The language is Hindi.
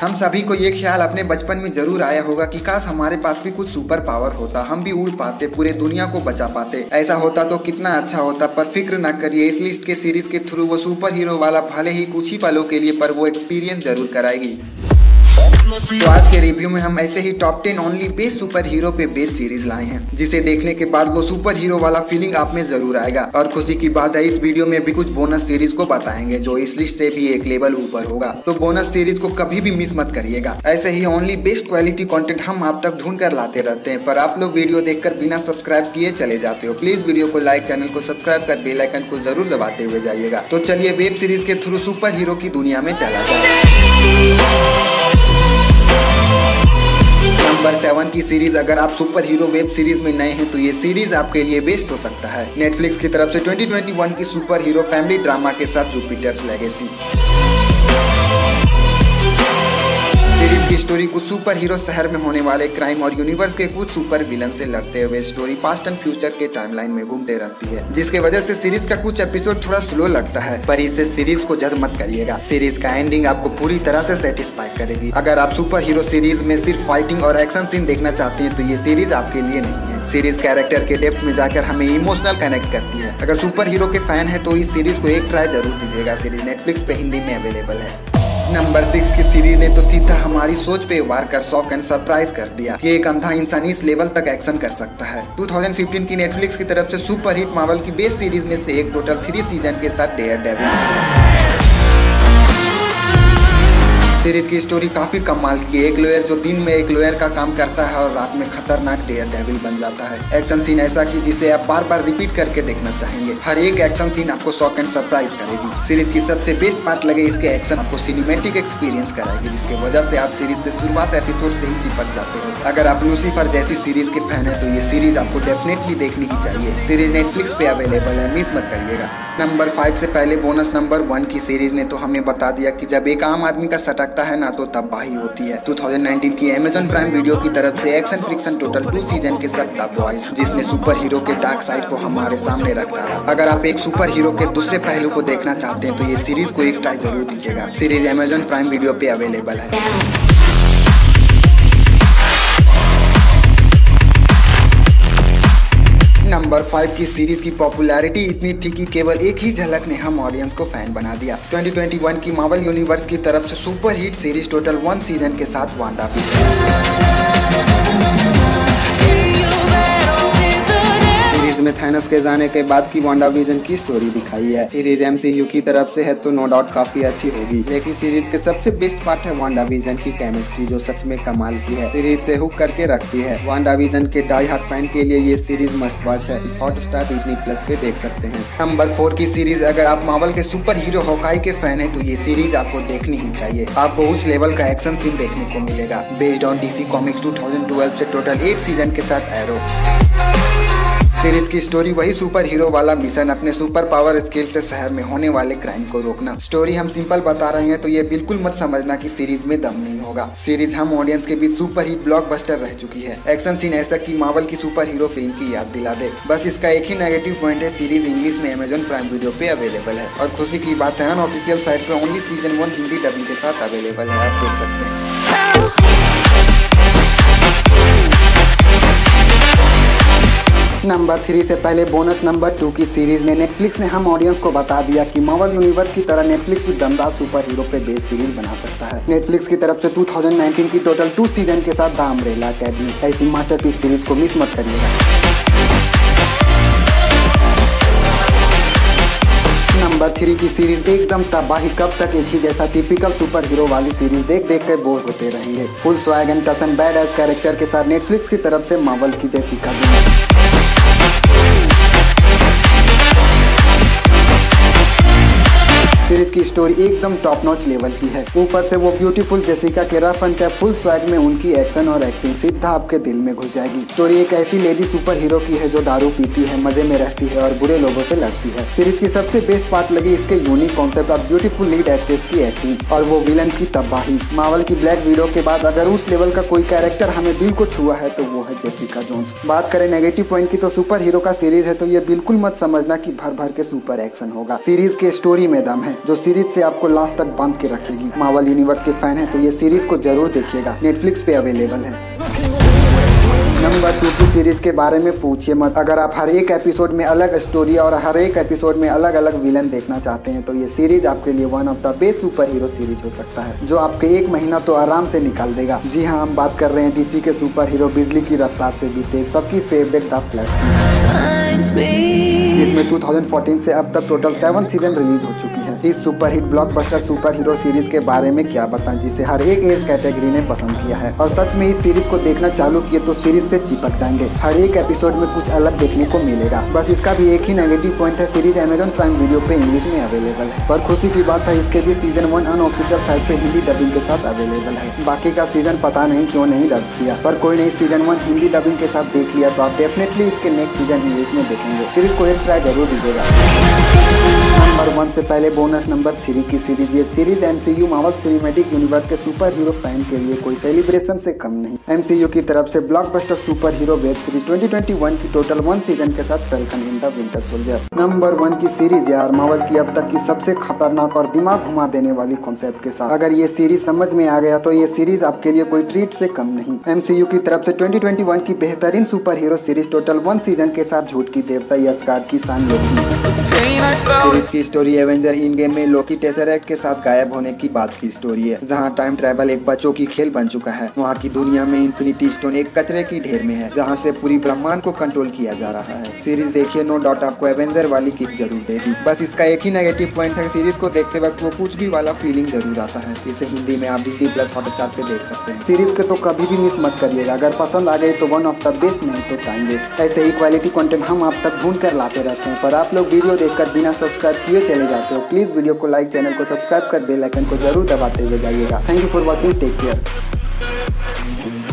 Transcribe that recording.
हम सभी को ये ख्याल अपने बचपन में जरूर आया होगा कि काश हमारे पास भी कुछ सुपर पावर होता, हम भी उड़ पाते, पूरे दुनिया को बचा पाते, ऐसा होता तो कितना अच्छा होता। पर फिक्र ना करिए, इस लिस्ट के सीरीज के थ्रू वो सुपर हीरो वाला भले ही कुछ ही पलों के लिए पर वो एक्सपीरियंस जरूर कराएगी। तो आज के रिव्यू में हम ऐसे ही top 10 only best super hero पे बेस्ट सीरीज लाए हैं, जिसे देखने के बाद वो सुपर हीरो वाला फीलिंग आप में जरूर आएगा। और खुशी की बात है, इस वीडियो में भी कुछ बोनस सीरीज को बताएंगे जो इस लिस्ट से भी एक लेवल ऊपर होगा, तो बोनस सीरीज को कभी भी मिस मत करिएगा। ऐसे ही ओनली बेस्ट क्वालिटी कॉन्टेंट हम आप तक ढूंढ कर लाते रहते हैं, पर आप लोग वीडियो देखकर बिना सब्सक्राइब किए चले जाते हो। प्लीज वीडियो को लाइक, चैनल को सब्सक्राइब कर बेल आइकन को जरूर दबाते हुए जाइएगा। तो चलिए वेब सीरीज के थ्रू सुपर हीरो की दुनिया में चला जाए। नंबर 7 की सीरीज, अगर आप सुपर हीरो वेब सीरीज में नए हैं तो ये सीरीज आपके लिए बेस्ट हो सकता है। नेटफ्लिक्स की तरफ से 2021 की सुपर हीरो फैमिली ड्रामा के साथ जुपिटर्स लेगेसी सीरीज की स्टोरी कुछ सुपर हीरो शहर में होने वाले क्राइम और यूनिवर्स के कुछ सुपर विलन से लड़ते हुए स्टोरी पास्ट एंड फ्यूचर के टाइमलाइन में घूमते रहती है, जिसके वजह से सीरीज का कुछ एपिसोड थोड़ा स्लो लगता है, पर इससे सीरीज को जज मत करिएगा। सीरीज का एंडिंग आपको पूरी तरह से सेटिस्फाई करेगी। अगर आप सुपर हीरो सीरीज में सिर्फ फाइटिंग और एक्शन सीन देखना चाहते हैं तो ये सीरीज आपके लिए नहीं है। सीरीज कैरेक्टर के डेप्थ में जाकर हमें इमोशनल कनेक्ट करती है। अगर सुपर हीरो के फैन है तो इस सीरीज को एक ट्राई जरूर दीजिएगा। सीरीज नेटफ्लिक्स पे हिंदी में अवेलेबल है। नंबर 6 की सीरीज ने तो सीधा हमारी सोच पे वार कर शॉक एंड सरप्राइज कर दिया कि एक अंधा इंसान इस लेवल तक एक्शन कर सकता है। 2015 की नेटफ्लिक्स की तरफ से सुपर हिट मार्वल की बेस्ट सीरीज में से एक, टोटल 3 सीजन के साथ डेयरडेविल सीरीज की स्टोरी काफी कमाल की। एक लॉयर जो दिन में एक लॉयर का काम करता है और रात में खतरनाक डेयरडेविल बन जाता है। एक्शन सीन ऐसा कि जिसे आप बार बार रिपीट करके देखना चाहेंगे। हर एक एक्शन सीन आपको शॉक एंड सरप्राइज करेगी। सीरीज की सबसे बेस्ट पार्ट लगे इसके एक्शन आपको सिनेमैटिक एक्सपीरियंस कराएगी, जिसके वजह से आप सीरीज से शुरुआत एपिसोड से ही चिपक जाते हो। अगर आप लूसीफर जैसी सीरीज के फैन हैं तो ये सीरीज आपको डेफिनेटली देखनी ही चाहिए। सीरीज नेटफ्लिक्स पे अवेलेबल है, मिस मत करिएगा। नंबर 5 से पहले बोनस नंबर 1 की सीरीज ने तो हमें बता दिया कि जब एक आम आदमी का सटकता है ना तो तबाही होती है। 2019 की Amazon प्राइम वीडियो की तरफ से एक्शन फ्रिक्शन टोटल 2 सीजन के साथ द बॉयज, जिसने सुपर हीरो के डार्क साइड को हमारे सामने रखा। अगर आप एक सुपर हीरो के दूसरे पहलू को देखना चाहते हैं तो ये सीरीज को एक ट्राई जरूर दीजिएगा। सीरीज Amazon प्राइम वीडियो पे अवेलेबल है। नंबर 5 की सीरीज की पॉपुलैरिटी इतनी थी कि केवल एक ही झलक ने हम ऑडियंस को फैन बना दिया। 2021 की मार्वल यूनिवर्स की तरफ से super hit series total 1 season के साथ वांडाविजन में थानोस के जाने के बाद की वांडाविजन की स्टोरी दिखाई है। सीरीज एमसीयू की तरफ से है तो नो डाउट काफी अच्छी होगी, लेकिन सीरीज के सबसे बेस्ट पार्ट है वांडाविजन की केमिस्ट्री जो सच में कमाल की है। सीरीज से हुक करके रखती है। वांडाविजन के डाई हार्ड फैन के लिए ये सीरीज मस्ट वॉच है। इस हॉटस्टार डिज्नी प्लस पे देख सकते हैं। नंबर 4 की सीरीज, अगर आप मार्वल के सुपर हीरो हॉकाई के फैन है तो ये सीरीज आपको देखनी ही चाहिए। आपको उस लेवल का एक्शन सीन देखने को मिलेगा। बेस्ड ऑन डीसी कॉमिक्स 2012 से टोटल 8 सीजन के साथ एरो सीरीज की स्टोरी वही सुपर हीरो वाला मिशन, अपने सुपर पावर स्किल से शहर में होने वाले क्राइम को रोकना। स्टोरी हम सिंपल बता रहे हैं तो ये बिल्कुल मत समझना कि सीरीज में दम नहीं होगा। सीरीज हम ऑडियंस के बीच सुपर हिट ब्लॉकबस्टर रह चुकी है। एक्शन सीन ऐसा कि मार्वल की सुपर हीरो फिल्म की याद दिला दे। बस इसका एक ही नेगेटिव पॉइंट है, सीरीज इंग्लिश में Amazon प्राइम वीडियो पे अवेलेबल है। और खुशी की बात है, अनऑफिशियल साइट पे ओनली सीजन 1 हिंदी डबिंग के साथ अवेलेबल है, आप देख सकते हैं। नंबर 3 से पहले बोनस नंबर 2 की सीरीज ने नेटफ्लिक्स ने हम ऑडियंस को बता दिया कि मार्वल यूनिवर्स की तरह नेटफ्लिक्स भी दमदार सुपर हीरो पे बेस्ड सीरीज बना सकता है। नेटफ्लिक्स की तरफ से 2019 की टोटल 2 सीजन के साथ द अम्ब्रेला अकेडमी, ऐसी मास्टरपीस सीरीज को मिस मत करिएगा। नंबर 3 की सीरीज एकदम तबाही, कब तक एक ही जैसा टिपिकल सुपर हीरो वाली सीरीज देख कर बोर होते रहेंगे। फुल स्वैग एंड टसन बैड एस कैरेक्टर के साथ नेटफ्लिक्स की तरफ से मार्वल की जेसिका जोन्स सीरीज की स्टोरी एकदम टॉप नॉच लेवल की है। ऊपर से वो ब्यूटीफुल जेसिका के rough and tough full swag में उनकी एक्शन और एक्टिंग सीधा आपके दिल में घुस जाएगी। स्टोरी एक ऐसी लेडी सुपर हीरो की है जो दारू पीती है, मजे में रहती है और बुरे लोगों से लड़ती है। सीरीज की सबसे बेस्ट पार्ट लगी इसके यूनिक कॉन्सेप्ट और ब्यूटीफुल लीड एक्ट्रेस की एक्टिंग और वो विलन की तबाही। मार्वल की ब्लैक विडो के बाद अगर उस लेवल का कोई कैरेक्टर हमें दिल को छुआ है तो वो है जेसिका जोन्स। बात करें नेगेटिव पॉइंट की तो सुपर हीरो का सीरीज है तो ये बिल्कुल मत समझना कि भर भर के सुपर एक्शन होगा। सीरीज के स्टोरी में दम है जो सीरीज सीरीज से आपको लास्ट तक बांध के रखेगी। मार्वल यूनिवर्स के फैन है तो ये सीरीज को जरूर देखिएगा, नेटफ्लिक्स पे अवेलेबल है। नंबर 2 की सीरीज के बारे में पूछिए मत। अगर आप हर एक एपिसोड में अलग स्टोरी और हर एक एपिसोड में अलग अलग विलन देखना चाहते हैं तो ये सीरीज आपके लिए one of the best super hero series हो सकता है, जो आपके एक महीना तो आराम से निकाल देगा। जी हाँ, हम बात कर रहे हैं डीसी के सुपर हीरो बिजली की रफ्तार से भी तेज सबकी फेवरेट द फ्लैश, जिसमें 2014 से अब तक टोटल 7 सीजन रिलीज हो चुकी है। इस superhit blockbuster super hero series के बारे में क्या बताएं, जिसे हर एक एज कैटेगरी ने पसंद किया है। और सच में इस सीरीज को देखना चालू किए तो सीरीज से चिपक जाएंगे, हर एक एपिसोड में कुछ अलग देखने को मिलेगा। बस इसका भी एक ही नेगेटिव पॉइंट है, सीरीज Amazon Prime वीडियो पे इंग्लिश में अवेलेबल है। पर खुशी की बात है, इसके भी सीजन 1 अनऑफिशियल साइट पे हिंदी डबिंग के साथ अवेलेबल है। बाकी का सीजन पता नहीं क्यों नहीं डब किया, पर कोई नहीं, सीजन 1 हिंदी डबिंग के साथ देख लिया तो आप डेफिनेटली इसके नेक्स्ट सीजन इंग्लिश में देखेंगे। सीरीज को ट्राई जरूर दीजिएगा। नंबर 1 से पहले बोनस नंबर 3 की सीरीज। ये series MCU Marvel cinematic universe के सुपर हीरो फैन के लिए कोई सेलिब्रेशन से कम नहीं। MCU की तरफ से blockbuster super hero web series 2021 की टोटल 1 सीजन के साथ Falcon and the winter soldier. Number 1 की सीरीज यार मार्वल की अब तक की सबसे खतरनाक और दिमाग घुमा देने वाली कॉन्सेप्ट के साथ। अगर ये सीरीज समझ में आ गया तो ये सीरीज आपके लिए कोई ट्रीट से कम नहीं। MCU की तरफ से 2021 की बेहतरीन super hero series total 1 season के साथ झूठ की देवता यशकार की शान लोकी। सीरीज की स्टोरी एवेंजर इन गेम में लोकी टेसरेक्ट के साथ गायब होने की बात की स्टोरी है। जहां टाइम ट्रैवल एक बच्चों की खेल बन चुका है, वहां की दुनिया में इन्फिनिटी स्टोन एक कचरे की ढेर में है, जहां से पूरी ब्रह्मांड को कंट्रोल किया जा रहा है। सीरीज देखिए, नो डाउट आपको एवेंजर वाली किक जरूर देगी। बस इसका एक ही नेगेटिव पॉइंट है, सीरीज को देखते वक्त वो कुछ भी वाला फीलिंग जरूर आता है। इसे हिंदी में आप Disney+ हॉटस्टार पे देख सकते हैं। सीरीज को तो कभी भी मिस मत करिएगा, अगर पसंद आ गए तो वन ऑफ द बेस्ट, नहीं तो टाइम वेस्ट। ऐसे ही क्वालिटी कंटेंट हम आप तक ढूंढ कर लाते रहते हैं, पर आप लोग वीडियो देखकर बिना सब्सक्राइब किए चले जाते हो। प्लीज वीडियो को लाइक, चैनल को सब्सक्राइब कर बेल आइकन को जरूर दबाते हुए जाइएगा। Thank you for watching, take care.